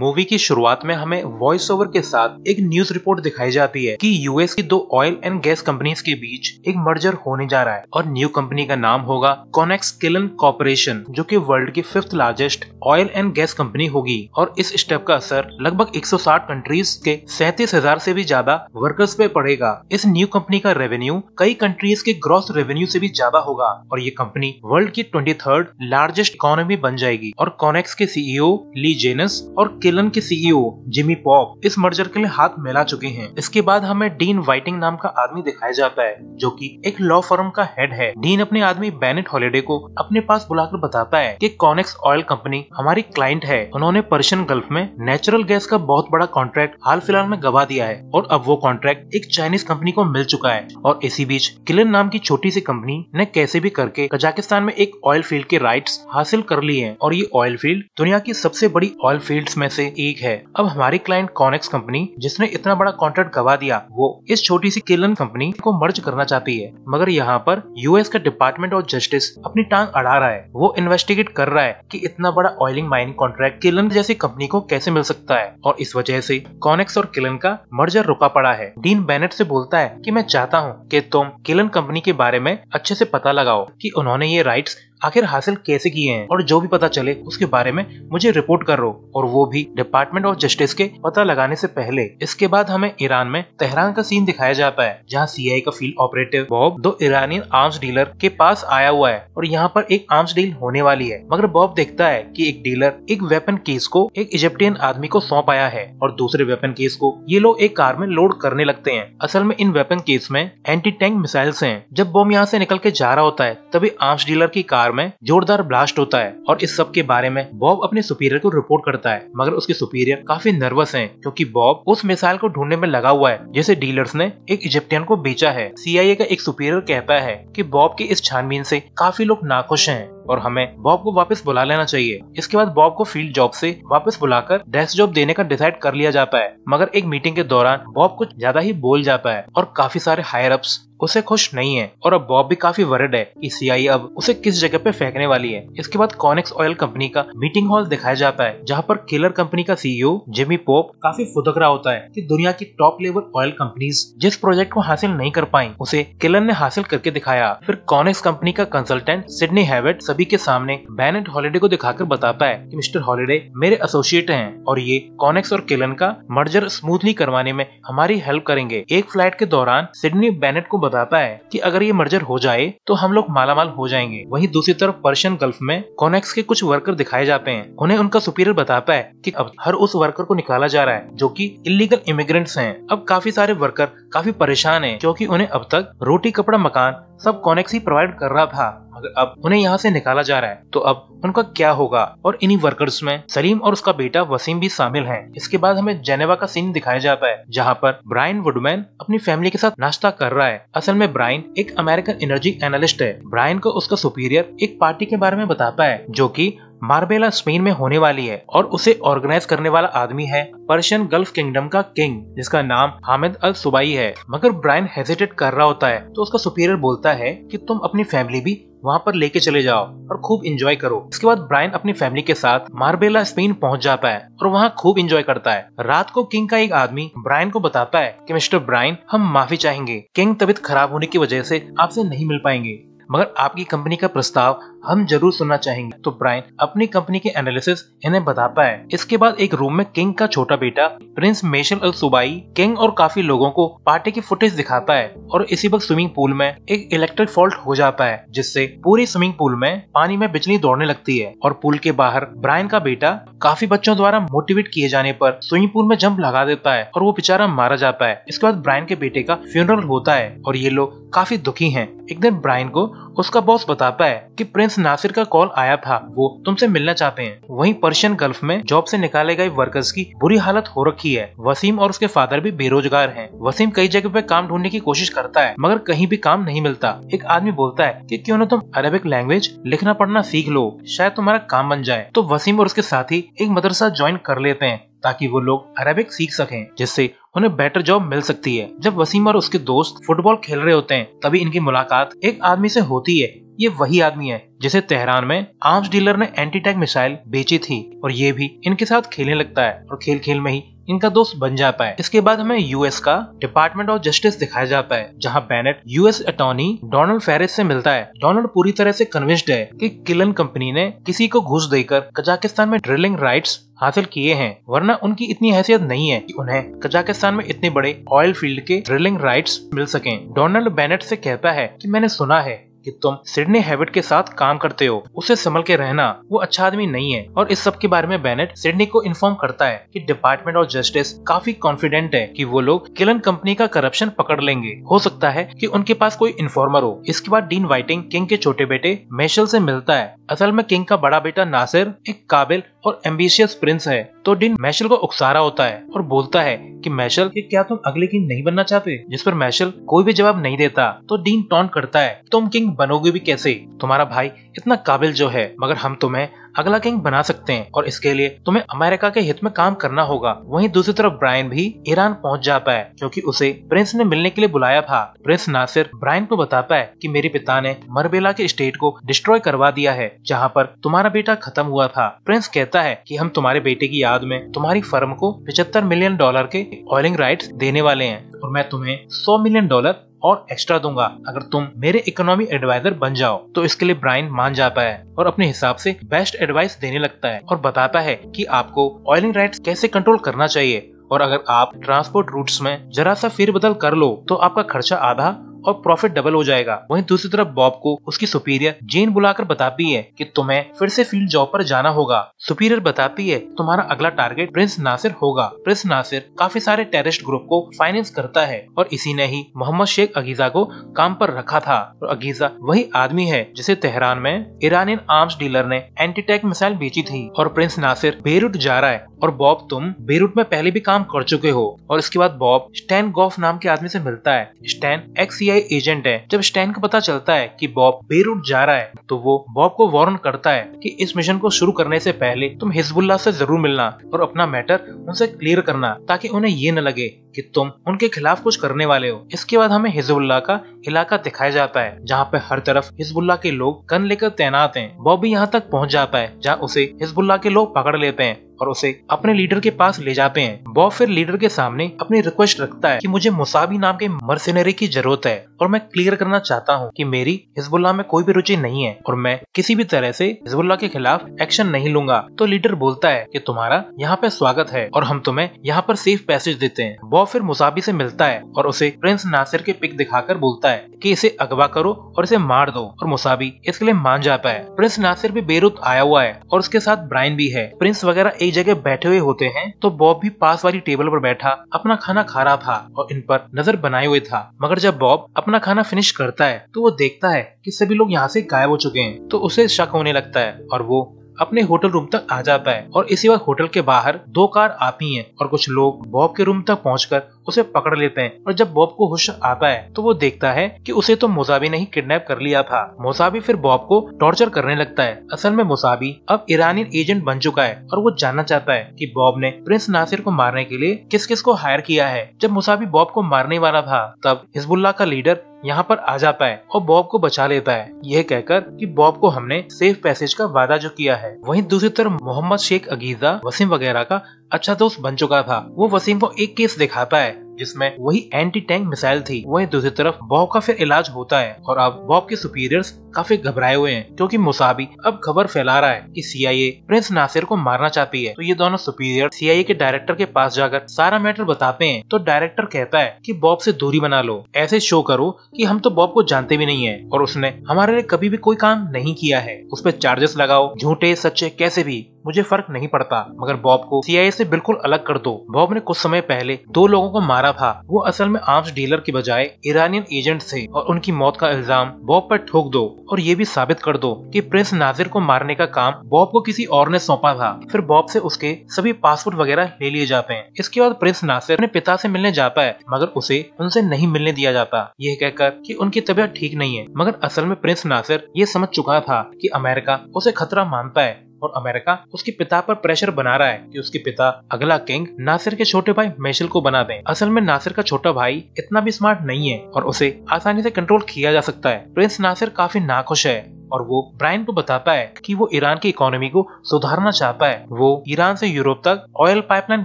Movie की शुरुआत में हमें वॉइस ओवर के साथ एक न्यूज रिपोर्ट दिखाई जाती है कि यूएस की दो ऑयल एंड गैस कंपनीज के बीच एक मर्जर होने जा रहा है और न्यू कंपनी का नाम होगा कॉनेक्स किलन कॉर्पोरेशन, जो कि वर्ल्ड की 5th largest oil and gas company होगी। और इस स्टेप का असर लगभग 160 कंट्रीज के 37,000 से भी ज्यादा वर्कर्स पे पड़ेगा। इस न्यू कंपनी का रेवेन्यू कई कंट्रीज के ग्रॉस रेवेन्यू से भी ज्यादा होगा और ये कंपनी वर्ल्ड की 23rd लार्जेस्ट इकोनॉमी बन जाएगी। और कॉनेक्स के CEO ली जेनस और किलन के CEO जिमी पॉप इस मर्जर के लिए हाथ मिला चुके हैं। इसके बाद हमें डीन वाइटिंग नाम का आदमी दिखाया जाता है जो कि एक लॉ फर्म का हेड है। डीन अपने आदमी बेनेट हॉलिडे को अपने पास बुलाकर बताता है कि कॉनेक्स ऑयल कंपनी हमारी क्लाइंट है, उन्होंने पर्शियन गल्फ में नेचुरल गैस का बहुत बड़ा कॉन्ट्रैक्ट हाल फिलहाल में गवा दिया है और अब वो कॉन्ट्रैक्ट एक चाइनीज कंपनी को मिल चुका है। और इसी बीच किलन नाम की छोटी सी कंपनी ने कैसे भी करके कजाकिस्तान में एक ऑयल फील्ड के राइट्स हासिल कर लिए हैं और ये ऑयल फील्ड दुनिया की सबसे बड़ी ऑयल फील्ड्स में से एक है। अब हमारी क्लाइंट कॉनेक्स कंपनी जिसने इतना बड़ा कॉन्ट्रैक्ट गवा दिया वो इस छोटी सी किलन कंपनी को मर्ज करना चाहती है, मगर यहाँ पर यूएस का डिपार्टमेंट ऑफ जस्टिस अपनी टांग अड़ा रहा है। वो इन्वेस्टिगेट कर रहा है कि इतना बड़ा ऑयलिंग माइनिंग कॉन्ट्रैक्ट किलन जैसी कंपनी को कैसे मिल सकता है और इस वजह से कॉनेक्स और किलन का मर्जर रुका पड़ा है। डीन बेनेट से बोलता है कि मैं चाहता हूँ कि तुम किलन कंपनी के बारे में अच्छे से पता लगाओ कि उन्होंने ये राइट्स आखिर हासिल कैसे किए हैं और जो भी पता चले उसके बारे में मुझे रिपोर्ट करो, और वो भी डिपार्टमेंट ऑफ जस्टिस के पता लगाने से पहले। इसके बाद हमें ईरान में तेहरान का सीन दिखाया जाता है जहां CIA का फील्ड ऑपरेटिव बॉब दो ईरानी आर्म्स डीलर के पास आया हुआ है और यहां पर एक आर्म्स डील होने वाली है, मगर बॉब देखता है कि एक डीलर एक वेपन केस को एक इजिप्टियन आदमी को सौंप आया है और दूसरे वेपन केस को ये लोग एक कार में लोड करने लगते हैं। असल में इन वेपन केस में एंटी टैंक मिसाइल्स हैं। जब बॉब यहाँ से निकल के जा रहा होता है तभी आर्म्स डीलर की कार में जोरदार ब्लास्ट होता है और इस सब के बारे में बॉब अपने सुपीरियर को रिपोर्ट करता है, मगर उसके सुपीरियर काफी नर्वस हैं क्योंकि बॉब उस मिसाइल को ढूंढने में लगा हुआ है जिसे डीलर्स ने एक इजिप्टियन को बेचा है। CIA का एक सुपीरियर कहता है कि बॉब की इस छानबीन से काफी लोग नाखुश हैं और हमें बॉब को वापस बुला लेना चाहिए। इसके बाद बॉब को फील्ड जॉब से वापस बुलाकर डेस्क जॉब देने का डिसाइड कर लिया जाता है, मगर एक मीटिंग के दौरान बॉब कुछ ज्यादा ही बोल जाता है और काफी सारे हायर अप्स उसे खुश नहीं है और अब बॉब भी काफी वरिड है कि CIA अब उसे किस जगह पे फेंकने वाली है। इसके बाद कॉनेक्स ऑयल कंपनी का मीटिंग हॉल दिखाया जाता है जहाँ पर किलर कंपनी का CEO जिमी पोप काफी फुदक रहा होता है कि दुनिया की टॉप लेवल ऑयल कंपनीज जिस प्रोजेक्ट को हासिल नहीं कर पाई उसे किलर ने हासिल करके दिखाया। फिर कॉनेक्स कंपनी का कंसल्टेंट सिडनी हेविट सभी के सामने बेनेट हॉलिडे को दिखाकर बताता है कि मिस्टर हॉलिडे मेरे एसोसिएट हैं और ये कॉनेक्स और किलन का मर्जर स्मूथली करवाने में हमारी हेल्प करेंगे। एक फ्लाइट के दौरान सिडनी बेनेट को बताता है कि अगर ये मर्जर हो जाए तो हम लोग मालामाल हो जाएंगे। वहीं दूसरी तरफ पर्शियन गल्फ में कॉनेक्स के कुछ वर्कर दिखाए जाते हैं, उन्हें उनका सुपीरियर बताता है कि अब हर उस वर्कर को निकाला जा रहा है जो कि इलीगल इमिग्रेंट्स हैं। अब काफी सारे वर्कर काफी परेशान हैं क्योंकि उन्हें अब तक रोटी कपड़ा मकान सब कॉनेक्स ही प्रोवाइड कर रहा था, मगर अब उन्हें यहाँ से निकाला जा रहा है तो अब उनका क्या होगा। और इन्हीं वर्कर्स में सलीम और उसका बेटा वसीम भी शामिल हैं। इसके बाद हमें जेनेवा का सीन दिखाया जाता है जहाँ पर ब्रायन वुडमैन अपनी फैमिली के साथ नाश्ता कर रहा है। असल में ब्रायन एक अमेरिकन एनर्जी एनालिस्ट है। ब्रायन को उसका सुपीरियर एक पार्टी के बारे में बताता है जो की मार्बेला स्पेन में होने वाली है और उसे ऑर्गेनाइज करने वाला आदमी है पर्शियन गल्फ किंगडम का किंग जिसका नाम हामिद अल सुबाई है। मगर ब्रायन हेजिटेट कर रहा होता है तो उसका सुपीरियर बोलता है कि तुम अपनी फैमिली भी वहाँ पर लेके चले जाओ और खूब एंजॉय करो। इसके बाद ब्रायन अपनी फैमिली के साथ मार्बेला स्पेन पहुँच जाता है और वहाँ खूब एंजॉय करता है। रात को किंग का एक आदमी ब्रायन को बताता है कि मिस्टर ब्रायन हम माफी चाहेंगे, किंग तबीयत खराब होने की वजह से आपसे नहीं मिल पाएंगे, मगर आपकी कंपनी का प्रस्ताव हम जरूर सुनना चाहेंगे। तो ब्रायन अपनी कंपनी के एनालिसिस इन्हें बताता है। इसके बाद एक रूम में किंग का छोटा बेटा prince Meshal Al Subaai king और काफी लोगों को पार्टी की फुटेज दिखाता है और इसी वक्त स्विमिंग पूल में एक इलेक्ट्रिक फॉल्ट हो जाता है जिससे पूरी स्विमिंग पूल में पानी में बिजली दौड़ने लगती है और पूल के बाहर ब्रायन का बेटा काफी बच्चों द्वारा मोटिवेट किए जाने पर स्विमिंग पूल में जंप लगा देता है और वो बेचारा मारा जाता है। इसके बाद ब्रायन के बेटे का फ्यूनरल होता है और ये लोग काफी दुखी है। एक दिन ब्रायन को उसका बॉस बताता है कि प्रिंस नासिर का कॉल आया था, वो तुमसे मिलना चाहते हैं। वहीं पर्शियन गल्फ में जॉब से निकाले गए वर्कर्स की बुरी हालत हो रखी है। वसीम और उसके फादर भी बेरोजगार हैं। वसीम कई जगह पे काम ढूंढने की कोशिश करता है मगर कहीं भी काम नहीं मिलता। एक आदमी बोलता है कि क्यों न तुम अरेबिक लैंग्वेज लिखना पढ़ना सीख लो, शायद तुम्हारा काम बन जाए। तो वसीम और उसके साथी एक मदरसा ज्वाइन कर लेते हैं ताकि वो लोग अरेबिक सीख सकें जिससे उन्हें बेटर जॉब मिल सकती है। जब वसीम और उसके दोस्त फुटबॉल खेल रहे होते हैं तभी इनकी मुलाकात एक आदमी से होती है। ये वही आदमी है जिसे तेहरान में आर्म्स डीलर ने एंटी टैंक मिसाइल बेची थी और ये भी इनके साथ खेलने लगता है और खेल खेल में ही इनका दोस्त बन जाता है। इसके बाद हमें यूएस का डिपार्टमेंट ऑफ जस्टिस दिखाया जाता है जहां Bennett US attorney Donald Ferris से मिलता है। डोनाल्ड पूरी तरह से कन्विंस्ड है कि किलन कंपनी ने किसी को घुस देकर कजाकिस्तान में ड्रिलिंग राइट्स हासिल किए हैं, वरना उनकी इतनी हैसियत नहीं है कि उन्हें कजाकिस्तान में इतने बड़े ऑयल फील्ड के ड्रिलिंग राइट्स मिल सके। डोनाल्ड बेनेट से कहता है कि मैंने सुना है कि तुम सिडनी हेविट के साथ काम करते हो, उसे संभल के रहना, वो अच्छा आदमी नहीं है। और इस सब के बारे में बेनेट सिडनी को इन्फॉर्म करता है कि डिपार्टमेंट ऑफ जस्टिस काफी कॉन्फिडेंट है कि वो लोग किलन कंपनी का करप्शन पकड़ लेंगे, हो सकता है कि उनके पास कोई इन्फॉर्मर हो। इसके बाद डीन वाइटिंग किंग के छोटे बेटे मेशल से मिलता है। असल में किंग का बड़ा बेटा नासिर एक काबिल और एम्बिशियस प्रिंस है, तो डीन मेशल को उकसारा होता है और बोलता है कि मेशल क्या तुम अगले किंग नहीं बनना चाहते, जिस पर मेशल कोई भी जवाब नहीं देता। तो डीन टॉन्ट करता है, तुम किंग बनोगे भी कैसे, तुम्हारा भाई इतना काबिल जो है, मगर हम तुम्हें अगला किंग बना सकते हैं और इसके लिए तुम्हें अमेरिका के हित में काम करना होगा। वहीं दूसरी तरफ ब्रायन भी ईरान पहुंच जाता है क्योंकि उसे प्रिंस ने मिलने के लिए बुलाया था। प्रिंस नासिर ब्रायन को बताता है कि मेरे पिता ने मरबेला के स्टेट को डिस्ट्रॉय करवा दिया है जहां पर तुम्हारा बेटा खत्म हुआ था। प्रिंस कहता है कि हम तुम्हारे बेटे की याद में तुम्हारी फर्म को $75 मिलियन के ऑयलिंग राइट्स देने वाले हैं और मैं तुम्हें $100 मिलियन और एक्स्ट्रा दूंगा अगर तुम मेरे इकोनॉमी एडवाइजर बन जाओ। तो इसके लिए ब्रायन मान जाता है और अपने हिसाब से बेस्ट एडवाइस देने लगता है और बताता है कि आपको ऑयलिंग राइट्स कैसे कंट्रोल करना चाहिए और अगर आप ट्रांसपोर्ट रूट्स में जरा सा फेरबदल कर लो तो आपका खर्चा आधा और प्रॉफिट डबल हो जाएगा। वहीं दूसरी तरफ बॉब को उसकी सुपीरियर जेन बुलाकर बताती है कि तुम्हें फिर से फील्ड जॉब पर जाना होगा। सुपीरियर बताती है तुम्हारा अगला टारगेट प्रिंस नासिर होगा। प्रिंस नासिर काफी सारे टेररिस्ट ग्रुप को फाइनेंस करता है और इसी ने ही मोहम्मद शेख अगीजा को काम पर रखा था और अगीजा वही आदमी है जिसे तेहरान में ईरानियन आर्म्स डीलर ने एंटी टैंक मिसाइल बेची थी। और प्रिंस नासिर बेरूत जा रहा है और बॉब तुम बेरूत में पहले भी काम कर चुके हो। और इसके बाद बॉब स्टैन गॉफ नाम के आदमी से मिलता है। स्टैन एक CIA एजेंट है। जब स्टैन को पता चलता है कि बॉब बेरूत जा रहा है तो वो बॉब को वार्न करता है कि इस मिशन को शुरू करने से पहले तुम हिजबुल्लाह से जरूर मिलना और अपना मैटर उनसे क्लियर करना ताकि उन्हें ये न लगे कि तुम उनके खिलाफ कुछ करने वाले हो। इसके बाद हमें हिजबुल्लाह का इलाका दिखाया जाता है जहाँ पे हर तरफ हिजबुल्लाह के लोग गन लेकर तैनात हैं। बॉब भी यहाँ तक पहुँच जाता है जहाँ उसे हिजबुल्लाह के लोग पकड़ लेते हैं और उसे अपने लीडर के पास ले जाते हैं। बॉब फिर लीडर के सामने अपनी रिक्वेस्ट रखता है कि मुझे मुसावी नाम के मर्सिनरी की जरूरत है और मैं क्लियर करना चाहता हूँ कि मेरी हिजबुल्लाह में कोई भी रुचि नहीं है और मैं किसी भी तरह से हिजबुल्लाह के खिलाफ एक्शन नहीं लूंगा। तो लीडर बोलता है कि तुम्हारा यहाँ पे स्वागत है और हम तुम्हें यहाँ पर सेफ पैसेज देते हैं। बॉब फिर मुसावी से मिलता है और उसे प्रिंस नासिर के पिक दिखाकर बोलता है कि इसे अगवा करो और इसे मार दो और मुसावी इसके लिए मान जाता है। प्रिंस नासिर भी बेरूत आया हुआ है और उसके साथ ब्रायन भी है। प्रिंस वगैरह जगह बैठे हुए होते हैं तो बॉब भी पास वाली टेबल पर बैठा अपना खाना खा रहा था और इन पर नजर बनाए हुए था। मगर जब बॉब अपना खाना फिनिश करता है तो वो देखता है कि सभी लोग यहाँ से गायब हो चुके हैं तो उसे शक होने लगता है और वो अपने होटल रूम तक आ जाता है। और इसी वक्त होटल के बाहर 2 कार आती हैं और कुछ लोग बॉब के रूम तक पहुंचकर उसे पकड़ लेते हैं। और जब बॉब को होश आता है तो वो देखता है कि उसे तो मुसावी ने ही किडनैप कर लिया था। मुसावी फिर बॉब को टॉर्चर करने लगता है। असल में मुसावी अब ईरानियन एजेंट बन चुका है और वो जानना चाहता है कि बॉब ने प्रिंस नासिर को मारने के लिए किस किस को हायर किया है। जब मुसावी बॉब को मारने वाला था तब हिजबुल्लाह का लीडर यहाँ पर आ जाता है और बॉब को बचा लेता है, यह कहकर कि बॉब को हमने सेफ पैसेज का वादा जो किया है। वहीं दूसरी तरफ मोहम्मद शेख अगीजा वसीम वगैरह का अच्छा दोस्त बन चुका था। वो वसीम को एक केस दिखाता है जिसमें वही एंटी टैंक मिसाइल थी। वहीं दूसरी तरफ बॉब का फिर इलाज होता है और अब बॉब के सुपीरियर्स काफी घबराए हुए हैं क्योंकि मुसावी अब खबर फैला रहा है कि CIA प्रिंस नासिर को मारना चाहती है। तो ये दोनों सुपीरियर CIA के डायरेक्टर के पास जाकर सारा मैटर बताते हैं। तो डायरेक्टर कहता है कि बॉब से दूरी बना लो, ऐसे शो करो कि हम तो बॉब को जानते भी नहीं है और उसने हमारे लिए कभी भी कोई काम नहीं किया है, उस पर चार्जेस लगाओ, झूठे सच्चे कैसे भी मुझे फर्क नहीं पड़ता, मगर बॉब को CIA से बिल्कुल अलग कर दो। बॉब ने कुछ समय पहले 2 लोगों को मारा था, वो असल में आर्म्स डीलर के बजाय ईरानियन एजेंट थे और उनकी मौत का इल्जाम बॉब पर ठोक दो और ये भी साबित कर दो कि प्रिंस नासिर को मारने का काम बॉब को किसी और ने सौंपा था। फिर बॉब से उसके सभी पासपोर्ट वगैरह ले लिए जाते हैं। इसके बाद प्रिंस नासिर अपने पिता से मिलने जाता है मगर उसे उनसे नहीं मिलने दिया जाता, यह कहकर कि उनकी तबीयत ठीक नहीं है। मगर असल में प्रिंस नासिर ये समझ चुका था कि अमेरिका उसे खतरा मानता है और अमेरिका उसके पिता पर प्रेशर बना रहा है कि उसके पिता अगला किंग नासिर के छोटे भाई मेशल को बना दें। असल में नासिर का छोटा भाई इतना भी स्मार्ट नहीं है और उसे आसानी से कंट्रोल किया जा सकता है। प्रिंस नासिर काफी नाखुश है और वो ब्रायन को बताता है कि वो ईरान की इकोनॉमी को सुधारना चाहता है। वो ईरान से यूरोप तक ऑयल पाइपलाइन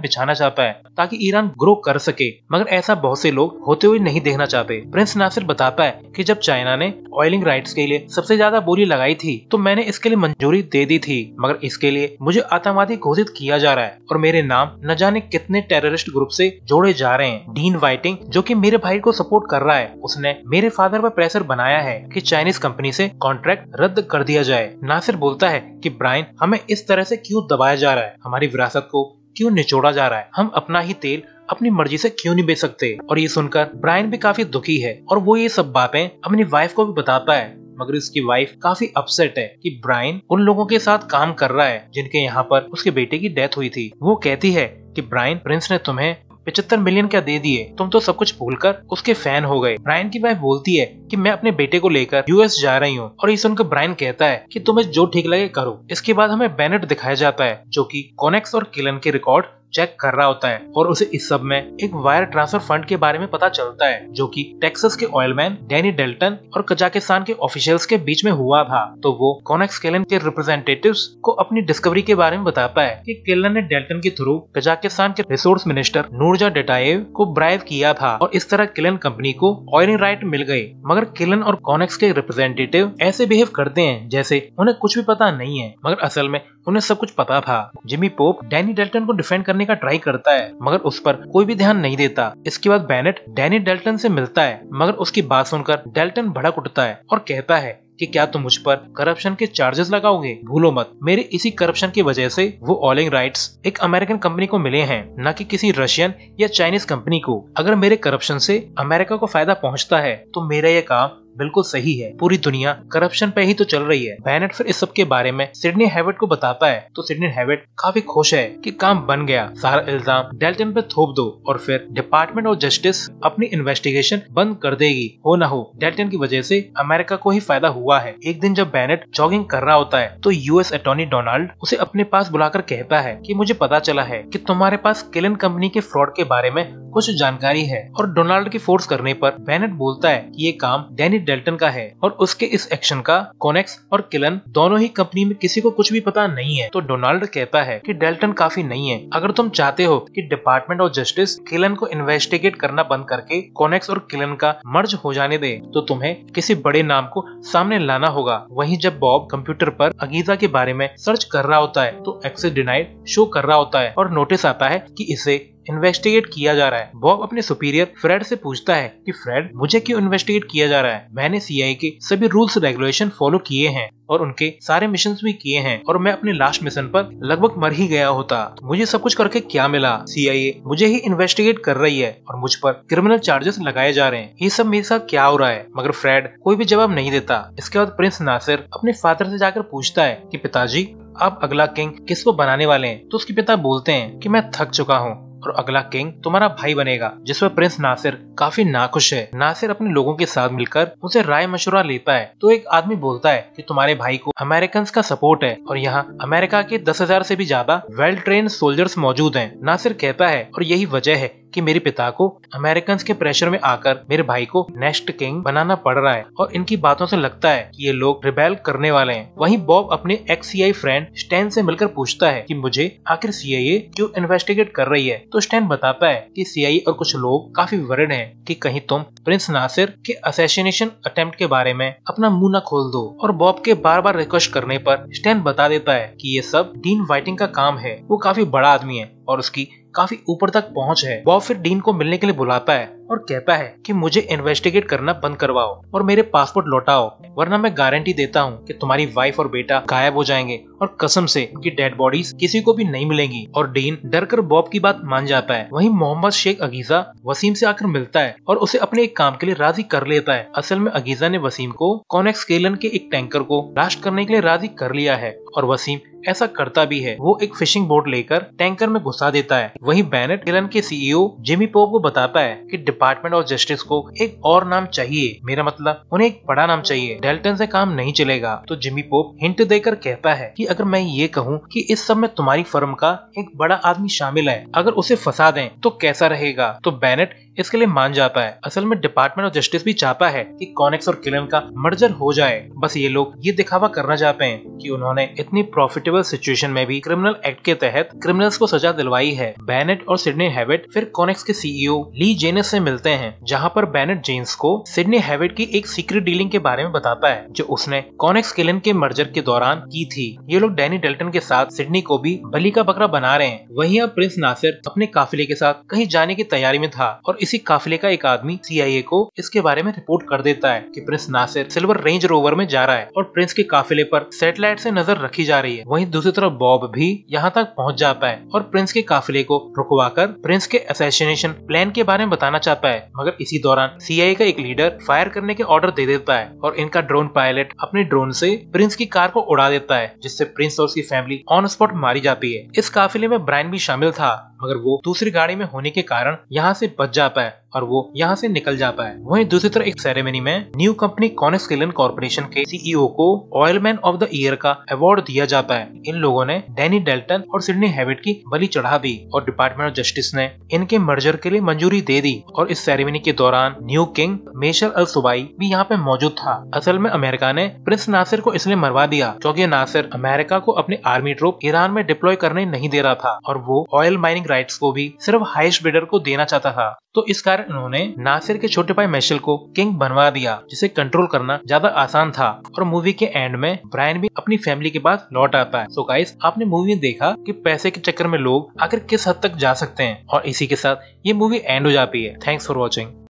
बिछाना चाहता है ताकि ईरान ग्रो कर सके, मगर ऐसा बहुत से लोग होते हुए नहीं देखना चाहते। प्रिंस नासिर बताता है कि जब चाइना ने ऑयलिंग राइट्स के लिए सबसे ज्यादा बोली लगाई थी तो मैंने इसके लिए मंजूरी दे दी थी, मगर इसके लिए मुझे आतंकवादी घोषित किया जा रहा है और मेरे नाम न जाने कितने टेररिस्ट ग्रुप से जोड़े जा रहे हैं। डीन वाइटिंग जो कि मेरे भाई को सपोर्ट कर रहा है, उसने मेरे फादर पर प्रेशर बनाया है कि चाइनीज कंपनी से कॉन्ट्रैक्ट रद्द कर दिया जाए। नासिर बोलता है कि ब्रायन हमें इस तरह से क्यों दबाया जा रहा है, हमारी विरासत को क्यों निचोड़ा जा रहा है, हम अपना ही तेल अपनी मर्जी से क्यों नहीं बेच सकते। और ये सुनकर ब्रायन भी काफी दुखी है और वो ये सब बातें अपनी वाइफ को भी बताता है, मगर उसकी वाइफ काफी अपसेट है कि ब्रायन उन लोगों के साथ काम कर रहा है जिनके यहाँ पर उसके बेटे की डेथ हुई थी। वो कहती है कि ब्रायन प्रिंस ने तुम्हें 75 मिलियन क्या दे दिए, तुम तो सब कुछ भूलकर उसके फैन हो गए। ब्रायन की वाइफ बोलती है कि मैं अपने बेटे को लेकर यूएस जा रही हूँ, और ये सुनकर ब्रायन कहता है कि तुम्हें जो ठीक लगे करो। इसके बाद हमें बेनेट दिखाया जाता है जो कि कॉनेक्स और किलन के रिकॉर्ड चेक कर रहा होता है और उसे इस सब में एक वायर ट्रांसफर फंड के बारे में पता चलता है जो कि टेक्सास के ऑयलमैन डैनी डेल्टन और कजाकिस्तान के ऑफिशियल्स के बीच में हुआ था। तो वो कॉनेक्स किलन के रिप्रेजेंटेटिव्स को अपनी डिस्कवरी के बारे में बताता है कि किलन ने डेल्टन के थ्रू कजाकिस्तान के रिसोर्स मिनिस्टर नूरजा डेटायेव को ब्राइब किया था और इस तरह किलन कंपनी को ऑयलिंग राइट मिल गए। मगर किलन और कॉनेक्स के रिप्रेजेंटेटिव ऐसे बिहेव करते हैं जैसे उन्हें कुछ भी पता नहीं है, मगर असल में उन्हें सब कुछ पता था। जिमी पोप डैनी डेल्टन को डिफेंड करने का ट्राई करता है मगर उस पर कोई भी ध्यान नहीं देता। इसके बाद बेनेट डैनी डेल्टन से मिलता है, मगर उसकी बात सुनकर डेल्टन भड़क उठता है और कहता है कि क्या तुम मुझ पर करप्शन के चार्जेस लगाओगे? भूलो मत, मेरे इसी करप्शन की वजह से वो ऑयलिंग राइट्स एक अमेरिकन कंपनी को मिले हैं, न कि किसी रशियन या चाइनीज कंपनी को। अगर मेरे करप्शन से अमेरिका को फायदा पहुंचता है तो मेरा ये काम बिल्कुल सही है। पूरी दुनिया करप्शन पे ही तो चल रही है। बेनेट फिर इस सब के बारे में सिडनी हेविट को बताता है तो सिडनी हेविट काफी खुश है कि काम बन गया, सारा इल्जाम डेल्टन पे थोप दो और फिर डिपार्टमेंट ऑफ जस्टिस अपनी इन्वेस्टिगेशन बंद कर देगी। हो न हो डेल्टन की वजह से अमेरिका को ही फायदा हुआ है। एक दिन जब बेनेट जॉगिंग कर रहा होता है तो यूएस अटॉर्नी डोनाल्ड उसे अपने पास बुलाकर कहता है कि मुझे पता चला है कि तुम्हारे पास किलन कंपनी के फ्रॉड के बारे में कुछ जानकारी है। और डोनाल्ड की फोर्स करने पर बेनेट बोलता है कि ये काम डैनी डेल्टन का है और उसके इस एक्शन का कॉनेक्स और किलन दोनों ही कंपनी में किसी को कुछ भी पता नहीं है। तो डोनाल्ड कहता है कि डेल्टन काफी नहीं है, अगर तुम चाहते हो कि डिपार्टमेंट ऑफ जस्टिस किलन को इन्वेस्टिगेट करना बंद करके कॉनेक्स और किलन का मर्ज हो जाने दे तो तुम्हें किसी बड़े नाम को सामने लाना होगा। वहीं जब बॉब कंप्यूटर पर अगीजा के बारे में सर्च कर रहा होता है तो एक्सेस डिनाइड शो कर रहा होता है और नोटिस आता है कि इसे इन्वेस्टिगेट किया जा रहा है। बॉब अपने सुपीरियर फ्रेड से पूछता है कि फ्रेड मुझे क्यों इन्वेस्टिगेट किया जा रहा है? मैंने CIA के सभी रूल्स रेगुलेशन फॉलो किए हैं और उनके सारे मिशंस भी किए हैं और मैं अपने लास्ट मिशन पर लगभग मर ही गया होता। मुझे सब कुछ करके क्या मिला? CIA मुझे ही इन्वेस्टिगेट कर रही है और मुझ पर क्रिमिनल चार्जेस लगाए जा रहे हैं। ये सब मेरे साथ क्या हो रहा है? मगर फ्रेड कोई भी जवाब नहीं देता। इसके बाद प्रिंस नासिर अपने फादर से जाकर पूछता है कि पिताजी आप अगला किंग किसको बनाने वाले हैं? तो उसके पिता बोलते हैं कि मैं थक चुका हूँ और अगला किंग तुम्हारा भाई बनेगा, जिस पर प्रिंस नासिर काफी नाखुश है। नासिर अपने लोगों के साथ मिलकर उसे राय मशुरा लेता है तो एक आदमी बोलता है कि तुम्हारे भाई को अमेरिकन का सपोर्ट है और यहाँ अमेरिका के 10,000 से भी ज्यादा वेल ट्रेन सोल्जर्स मौजूद हैं। नासिर कहता है और यही वजह है कि मेरे पिता को अमेरिकन के प्रेशर में आकर मेरे भाई को नेक्स्ट किंग बनाना पड़ रहा है और इनकी बातों से लगता है कि ये लोग रिबेल करने वाले हैं। वहीं बॉब अपने ex-CIA फ्रेंड स्टैन से मिलकर पूछता है कि मुझे आखिर CIA क्यों इन्वेस्टिगेट कर रही है? तो स्टैन बताता है कि CIA और कुछ लोग काफी वरिड हैं कि कहीं तुम प्रिंस नासिर के असैसिनेशन अटेम्प्ट के बारे में अपना मुँह न खोल दो। और बॉब के बार बार रिक्वेस्ट करने पर स्टैन बता देता है कि ये सब डीन वाइटिंग का काम है, वो काफी बड़ा आदमी है और उसकी काफी ऊपर तक पहुंच है। बॉब फिर डीन को मिलने के लिए बुलाता है और कहता है कि मुझे इन्वेस्टिगेट करना बंद करवाओ और मेरे पासपोर्ट लौटाओ, वरना मैं गारंटी देता हूँ कि तुम्हारी वाइफ और बेटा गायब हो जाएंगे और कसम से उनकी डेड बॉडीज किसी को भी नहीं मिलेंगी। और डीन डरकर बॉब की बात मान जाता है। वहीं मोहम्मद शेख अगीजा वसीम से आकर मिलता है और उसे अपने एक काम के लिए राजी कर लेता है। असल में अगीजा ने वसीम को कॉनेक्स किलन के एक टैंकर को ब्लास्ट करने के लिए राजी कर लिया है और वसीम ऐसा करता भी है। वो एक फिशिंग बोट लेकर टैंकर में घुसा देता है। वहीं बेनेट किलन के CEO जिमी पोप को बताता है कि डिपार्टमेंट ऑफ जस्टिस को एक और नाम चाहिए, मेरा मतलब उन्हें एक बड़ा नाम चाहिए, डेल्टन से काम नहीं चलेगा। तो जिमी पोप हिंट देकर कहता है कि अगर मैं ये कहूँ कि इस सब में तुम्हारी फर्म का एक बड़ा आदमी शामिल है, अगर उसे फंसा दें तो कैसा रहेगा? तो बेनेट इसके लिए मान जाता है। असल में डिपार्टमेंट ऑफ जस्टिस भी चाहता है कि कॉनेक्स और किलन का मर्जर हो जाए, बस ये लोग ये दिखावा करना चाहते हैं कि उन्होंने इतनी प्रॉफिटेबल सिचुएशन में भी क्रिमिनल एक्ट के तहत क्रिमिनल्स को सजा दिलवाई है। बेनेट और सिडनी हेविट फिर कॉनेक्स के सीईओ ली जेनेस से मिलते हैं, जहां पर बेनेट जेन्स को सिडनी हेविट की एक सीक्रेट डीलिंग के बारे में बताता है जो उसने कॉनेक्स किलन के मर्जर के दौरान की थी। ये लोग डैनी डेल्टन के साथ सिडनी को भी बलि का बकरा बना रहे हैं। वहीं अब प्रिंस नासिर अपने काफिले के साथ कहीं जाने की तैयारी में था और इसी काफिले का एक आदमी CIA को इसके बारे में रिपोर्ट कर देता है कि prince Nasir silver Range Rover में जा रहा है और प्रिंस के काफिले पर सैटेलाइट से नजर रखी जा रही है। वहीं दूसरी तरफ बॉब भी यहाँ तक पहुँच जाता है और प्रिंस के काफिले को रुकवाकर प्रिंस के असैसिनेशन प्लान के बारे में बताना चाहता है, मगर इसी दौरान CIA का एक लीडर फायर करने के ऑर्डर दे देता है और इनका ड्रोन पायलट अपने ड्रोन से प्रिंस की कार को उड़ा देता है, जिससे प्रिंस और उसकी फैमिली ऑन स्पॉट मारी जाती है। इस काफिले में ब्रायन भी शामिल था, मगर वो दूसरी गाड़ी में होने के कारण यहाँ से बच जा पाए और वो यहाँ से निकल जा पाए। वहीं दूसरी तरफ एक सेरेमनी में new company Conex kiln corporation के CEO को ऑयलमैन ऑफ द ईयर का अवार्ड दिया जाता है। इन लोगों ने डैनी डेल्टन और सिडनी हेविट की बलि चढ़ा दी और डिपार्टमेंट ऑफ जस्टिस ने इनके मर्जर के लिए मंजूरी दे दी और इस सेरेमनी के दौरान न्यू किंग मेशल अल सुबाई भी यहाँ पे मौजूद था। असल में अमेरिका ने प्रिंस नासिर को इसलिए मरवा दिया क्योंकि नासिर अमेरिका को अपनी आर्मी ट्रूप ईरान में डिप्लॉय करने नहीं दे रहा था और वो ऑयल माइनिंग राइट्स को भी सिर्फ हाईएस्ट बिडर को देना चाहता था, तो इस कारण उन्होंने नासिर के छोटे भाई मेशल को किंग बनवा दिया, जिसे कंट्रोल करना ज्यादा आसान था। और मूवी के एंड में ब्रायन भी अपनी फैमिली के पास लौट आता है। तो गाइस, आपने मूवी में देखा कि पैसे के चक्कर में लोग आखिर किस हद तक जा सकते हैं और इसी के साथ ये मूवी एंड हो जाती है। Thanks for watching.